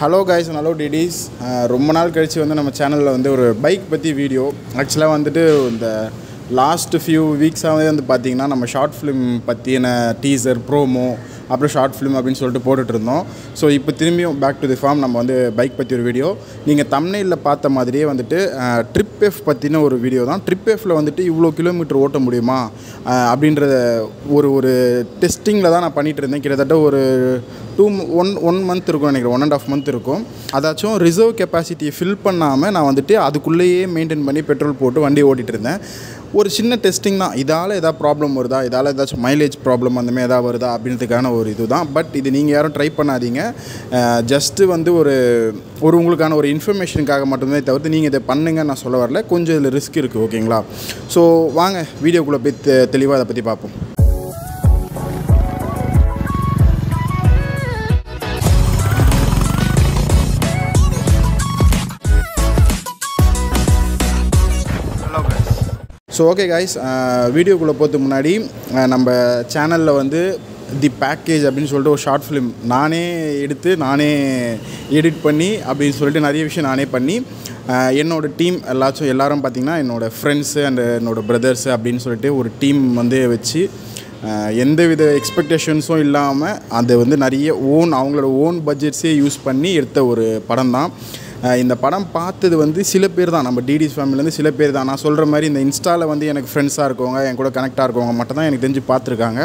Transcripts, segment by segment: Hello guys and hello DD's. ரொம்ப நாள் கழிச்சு வந்து நம்ம சேனல்ல வந்து ஒரு பைக் பத்தி வீடியோ एक्चुअली வந்துட்டு இந்த லாஸ்ட் ஃபியூ வீக்ஸா வந்து பாத்தீங்கன்னா நம்ம ஷார்ட் film பத்தின டீசர் ப்ரோமோ அப்புறம் ஷார்ட் film அப்படினு சொல்லிட்டு போட்டுட்டு இருந்தோம் சோ இப்போ திரும்பியும் back to the farm நம்ம வந்து பைக் பத்தி ஒரு வீடியோ நீங்க thumbnailல பார்த்த மாதிரியே வந்துட்டு Trip F பத்தின ஒரு வீடியோ தான் Trip F ல வந்துட்டு இவ்ளோ கிலோமீட்டர் ஓட்ட முடியுமா அப்படிங்கறத ஒரு டெஸ்டிங்ல தான் நான் பண்ணிட்டு இருந்தேன் கிட்டத்தட்ட ஒரு 1 month irukum nenikira 1.5 month irukum adachum reserve capacity fill pannama na vandute adukulleye maintain panni petrol potu vandi odittirundhen oru chinna testing da idala edha problem varudha idala edha mileage problem andha me edha varudha abindradukana oru idu da but idu neenga yarum try pannadinga just vandu oru ungalukana oru information kaga mattum da thavarthu neenga idha pannunga na solla varala konja idhula risk irukku okayla so vaanga video kulla poi theliva adha patti paapom So okay guys, video kulla pothu munadi நம்ம சேனல்ல வந்து the package அப்படினு சொல்லிட்டு ஒரு short film நானே எடுத்து நானே edit பண்ணி அப்படி சொல்லிட்டு நிறைய விஷயம் நானே பண்ணி என்னோட டீம் எல்லாரும் பாத்தீங்கன்னா என்னோட friends and என்னோட brothers அப்படினு சொல்லிட்டு ஒரு டீம் வந்து வெச்சி எந்தவித எக்ஸ்பெக்டேஷன்ஸும் இல்லாம அது வந்து நிறைய own அவங்களோட own budgets-ஐ யூஸ் பண்ணி எடுத்த ஒரு படம்தான் இந்த படம் பார்த்தது வந்து சில பேர் தான் நம்ம DD's family ல இருந்து சில பேர் தான் நான் சொல்ற மாதிரி இந்த இன்ஸ்டால வந்து எனக்கு फ्रेंड्सா இருக்கவங்க என் கூட கனெக்ட்டா இருக்கவங்க மட்டும் தான் எனக்கு தெரிஞ்சு பாத்துட்டாங்க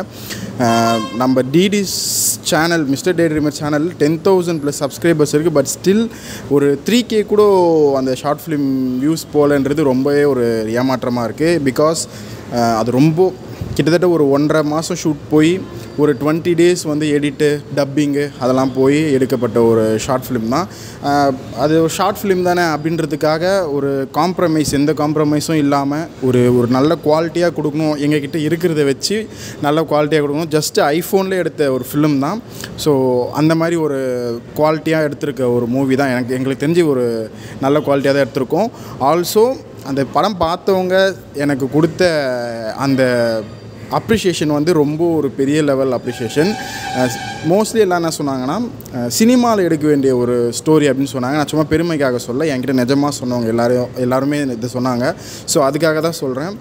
நம்ம DD's சேனல் மிஸ்டர் டே ட்ரீமர் சேனல் 10000+ subscribers இருக்கு பட் ஸ்டில் ஒரு 3k கூட அந்த ஷார்ட் film views போலன்றது ரொம்பவே ஒரு ஏமாற்றமா இருக்கு because அது ரொம்ப கிட்டத்தட்ட ஒரு 1.5 மாசம் ஷூட் போய் ஒரு 20 days வந்து எடிட் டப்பிங் அதெல்லாம் போய் எடுக்கப்பட்ட ஒரு ஷார்ட் film தான் அது ஒரு ஷார்ட் film தானே அப்படின்றதுக்காக ஒரு காம்ப்ரமைஸ் எந்த காம்ப்ரமைஸும் இல்லாம ஒரு நல்ல குவாலிட்டியா கொடுக்கணும் எங்க கிட்ட இருக்குறதை வெச்சு நல்ல குவாலிட்டியா கொடுக்கணும் just iPhone-ல எடுத்த ஒரு film தான் சோ அந்த மாதிரி ஒரு குவாலிட்டியா எடுத்துக்க ஒரு மூவி தான் எனக்கு தெரிஞ்சு ஒரு நல்ல குவாலிட்டியா தான் எடுத்துறோம் also அந்த படம் பார்த்தவங்க எனக்கு கொடுத்த அந்த அப்ரிசியேஷன் வந்து ரொம்ப ஒரு பெரிய லெவல் அப்ரிசியேஷன் மோஸ்ட்லி எல்லாரும் என்ன சொன்னாங்கன்னா சினிமால எடுக்க வேண்டிய ஒரு ஸ்டோரி அப்படினு சொன்னாங்க நான் சும்மா பெருமைக்காக சொல்ல என்கிட்ட நிஜமா சொன்னவங்க எல்லாரும் இத சொன்னாங்க சோ அதுக்காக தான் சொல்றேன்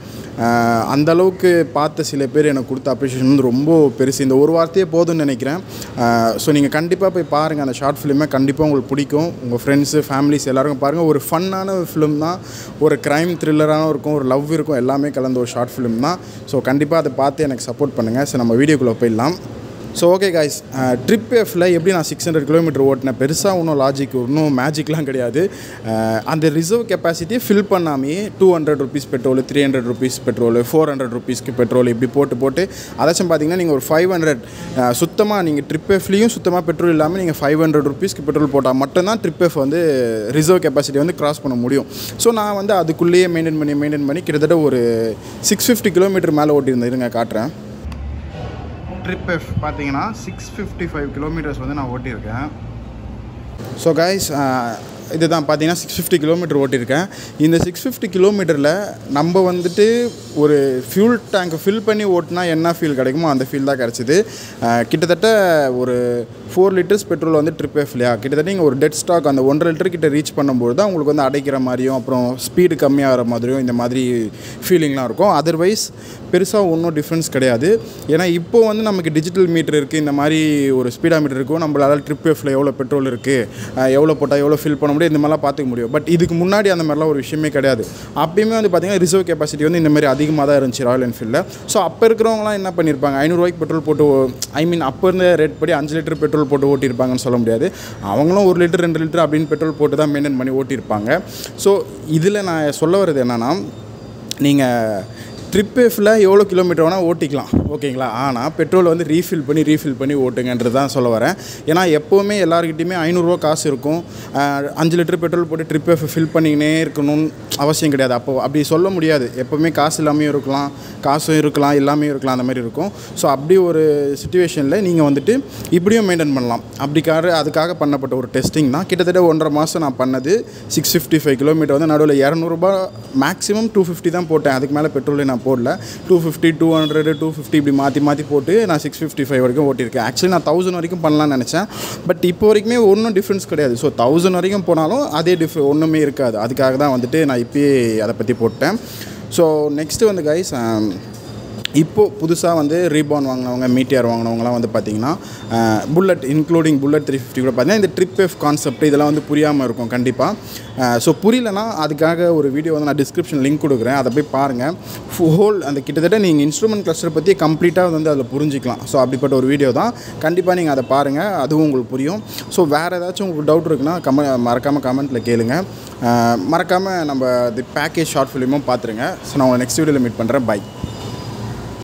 அந்த அளவுக்கு பார்த்த சில பேர் எனக்கு கொடுத்த அப்ரிசியேஷன் வந்து ரொம்ப பெருசு இந்த ஒரு வார்த்தையே போதும்னு நினைக்கிறேன் சோ நீங்க கண்டிப்பா போய் பாருங்க அந்த ஷார்ட் film கண்டிப்பா உங்களுக்கு பிடிக்கும் உங்க friends families எல்லாரும் பாருங்க ஒரு ஃபன்னான film தான் ஒரு crime thriller-ஆன இருக்கும் ஒரு லவ் இருக்கும் எல்லாமே கலந்த ஒரு ஷார்ட் film தான் சோ கண்டிப்பா அத பார்த்து எனக்கு சப்போர்ட் பண்ணுங்க சோ நம்ம வீடியோக்குள்ள போய்லாம் So okay guys, Trip F la eppadi na 600 km ஓட்ன பெருசா ஒண்ணு லாஜிக் ஒண்ணு மேஜிக்லாம் கிடையாது அந்த ரிசர்வ் capacity fill பண்ணாமே ₹200 பெட்ரோல் ₹300 பெட்ரோல் ₹400க்கு பெட்ரோல் இப்படி போட்டு அதச்சம் பாத்தீங்கன்னா நீங்க ஒரு 500 சுத்தமா நீங்க Trip F லயும் சுத்தமா பெட்ரோல் இல்லாம நீங்க ₹500க்கு பெட்ரோல் போட்டா மட்டும் தான் Trip F வந்து ரிசர்வ் capacity வந்து கிராஸ் பண்ண முடியும் சோ நான் வந்து அதுக்குள்ளே மெயின்டெய்ன் பண்ணி கிட்டத்தட்ட ஒரு 650 km மேல ஓட்டி இருந்தேன் காட்றேன் Trip F பாத்தீங்கன்னா 655 km வந்து நான் ஓட்டி இருக்கேன் சோ गाइस இதுதான் பாத்தீங்கன்னா 650 km ஓட்டி இருக்கேன் இந்த 650 kmல நம்ம வந்துட்டு ஒரு fuel tank fill பண்ணி ஓட்னா என்ன fuel கிடைக்குமோ அந்த fuel தான் கிடைச்சது கிட்டத்தட்ட ஒரு 4 liters petrol வந்து Trip F ல கிட்டத்தட்ட நீங்க ஒரு dead stock அந்த 1.5 லிட்டர் கிட்ட ரீச் பண்ணும்போது தான் உங்களுக்கு வந்து அடைக்கிற மாதிரியும் அப்புறம் ஸ்பீட் கம்மியாற மாதிரியும் இந்த மாதிரி ஃபீலிங்லாம் இருக்கும் अदरवाइज பெருசா ஒன்னும் டிஃபரன்ஸ் கிடையாது ஏனா இப்போ வந்து நமக்கு டிஜிட்டல் மீட்டர் இருக்கு இந்த மாதிரி ஒரு ஸ்பீடோமீட்டர் இருக்கும் நம்மளால Trip F ல எவ்வளவு பெட்ரோல் இருக்கு எவ்வளவு போட்டா எவ்வளவு ஃபில் பண்ண முடியும் இந்த மாதிரி பாத்துக்க முடியும் பட் இதுக்கு முன்னாடி அந்த மாதிரிலாம் ஒரு விஷயமே கிடையாது அப்பயுமே வந்து பாத்தீங்கன்னா ரிசர்வ் capacity வந்து இந்த மாதிரி அதிகமா தான் இருந்துச்சு ராயல் என்ஃபீல்ட்ல சோ அப்ப இருக்குறவங்கலாம் என்ன பண்ணிருப்பாங்க ₹500 பெட்ரோல் போட்டு ஐ மீன் அப்ப இருந்த ரேட் படி 5 லிட்டர் பெட்ரோல் போட்டு ஓட்டி இருப்பாங்கன்னு சொல்ல முடியாது அவங்களும் 1 லிட்டர் 2 லிட்டர் அப்படிን பெட்ரோல் போட்டு தான் மெயின்டெய்ன் பண்ணி ஓட்டி இருப்பாங்க சோ இதுல நான் சொல்ல வரது என்னன்னா நீங்க Trip F ல எவ்வளவு கிலோமீட்டர் வேணா ஓட்டிக்கலாம் ஓகேங்களா ஆனா பெட்ரோல் வந்து ரீஃபில் பண்ணி ஓட்டுங்கன்றது தான் சொல்ல வரேன் ஏனா எப்பவுமே எல்லார்கிட்டயுமே ₹500 காசு இருக்கும் 5 லிட்டர் பெட்ரோல் போட்டு Trip F ஃபில் பண்ணினே இருக்கணும் அவசியம் கிடையாது அப்ப அப்படி சொல்ல முடியாது எப்பவுமே காசு இல்லாமயும் இருக்கலாம் காசும் இருக்கலாம் இல்லாமயும் இருக்கலாம் அந்த மாதிரி இருக்கும் சோ அப்படி ஒரு சிச்சுவேஷன்ல நீங்க வந்துட்டு இப்படியும் மெயின்டெய்ன் பண்ணலாம் அப்படிக்காக அதுக்காக பண்ணப்பட்ட ஒரு டெஸ்டிங் தான் கிட்டத்தட்ட 1.5 மாசம் நான் பண்ணது 655 km வந்து நடுவுல ₹200 மேக்ஸिमम 250 தான் போட்டேன் அதுக்கு மேல பெட்ரோல் நான் போடல 250 200 250 இப்படி மாற்றி போட்டு நான் 655 வரைக்கும் ஓட்டியிருக்கேன். ஆக்சுவலி நான் 1000 வரைக்கும் பண்ணலாம்னு நினச்சேன். பட் இப்போ வரைக்குமே ஒன்றும் டிஃப்ரென்ஸ் கிடையாது. ஸோ 1000 வரைக்கும் போனாலும் அதே ஒன்றுமே இருக்காது. அதுக்காக தான் வந்துட்டு நான் இப்போயே அதை பற்றி போட்டேன். ஸோ நெக்ஸ்ட்டு வந்து கைஸ் இப்போது புதுசாக வந்து ரீபான் வாங்கினவங்க மீட்டியார் வாங்கினவங்களாம் வந்து பார்த்திங்கன்னா புல்லட் இன்க்ளூடிங் புல்லட் 350 கூட பார்த்திங்கன்னா இந்த ட்ரிப் எஃப் கான்செப்ட் இதெல்லாம் வந்து புரியாமல் இருக்கும் கண்டிப்பாக. ஸோ புரியலனா அதுக்காக ஒரு வீடியோ வந்து நான் டிஸ்கிரிப்ஷன் லிங்க் கொடுக்குறேன், அதை போய் பாருங்கள். ஹோல் அந்த கிட்டத்தட்ட நீங்கள் இன்ஸ்ட்ருமெண்ட் கிளஸ்டர் பற்றி கம்ப்ளீட்டாக வந்து அதில் புரிஞ்சிக்கலாம். ஸோ அப்படிப்பட்ட ஒரு வீடியோ தான், கண்டிப்பாக நீங்கள் அதை பாருங்கள், அதுவும் உங்களுக்கு புரியும். ஸோ வேறு ஏதாச்சும் உங்களுக்கு டவுட் இருக்குன்னா மறக்காமல் கமெண்ட்டில் கேளுங்கள். மறக்காமல் நம்ம தி பேக்கேஜ் ஷார்ட் ஃபிலிமும் பார்த்துருங்க. ஸோ நான் உங்களை நெக்ஸ்ட் வீடியோவில் மீட் பண்ணுறேன். பை.